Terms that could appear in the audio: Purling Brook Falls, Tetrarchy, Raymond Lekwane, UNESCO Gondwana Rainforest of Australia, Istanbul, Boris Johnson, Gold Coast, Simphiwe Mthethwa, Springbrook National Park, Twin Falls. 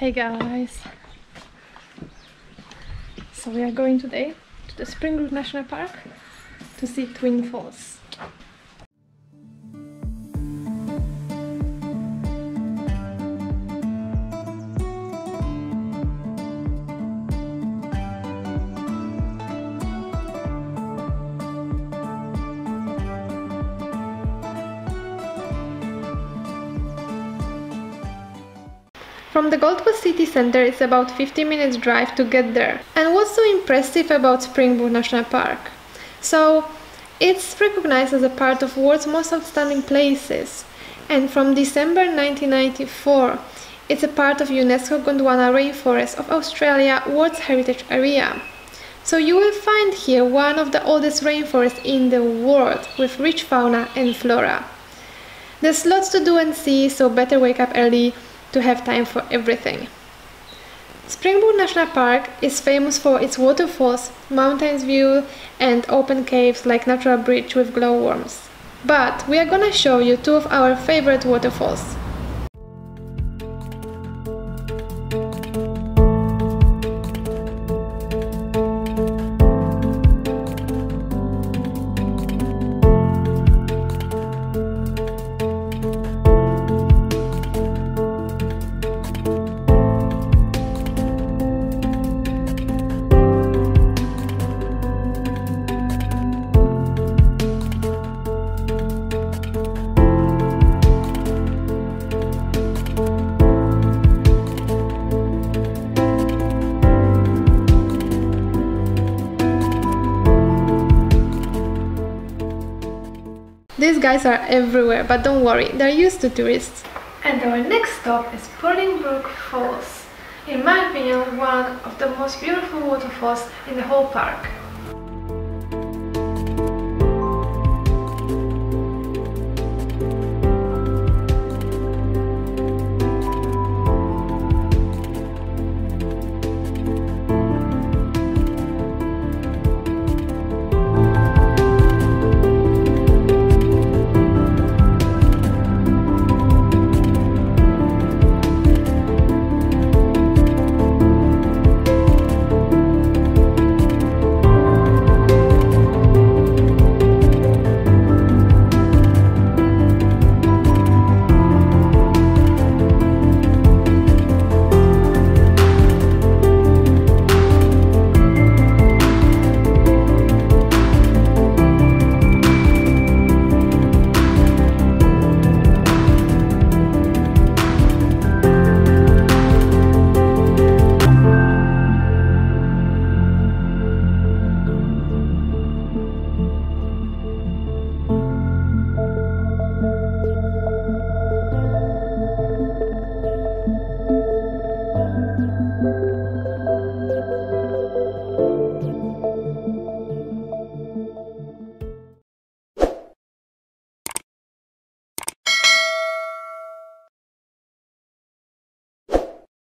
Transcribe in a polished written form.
Hey guys, so we are going today to the Springbrook National Park to see Twin Falls. From the Gold Coast city centre it's about 15 minutes drive to get there. And what's so impressive about Springbrook National Park? So it's recognized as a part of world's most outstanding places, and from December 1994 it's a part of UNESCO Gondwana Rainforest of Australia World Heritage Area. So you will find here one of the oldest rainforests in the world with rich fauna and flora. There's lots to do and see, so better wake up early to have time for everything. Springbrook National Park is famous for its waterfalls, mountains view and open caves like natural bridge with glowworms. But we are gonna show you two of our favorite waterfalls. These guys are everywhere, but don't worry, they're used to tourists. And our next stop is Purling Brook Falls. In my opinion, one of the most beautiful waterfalls in the whole park.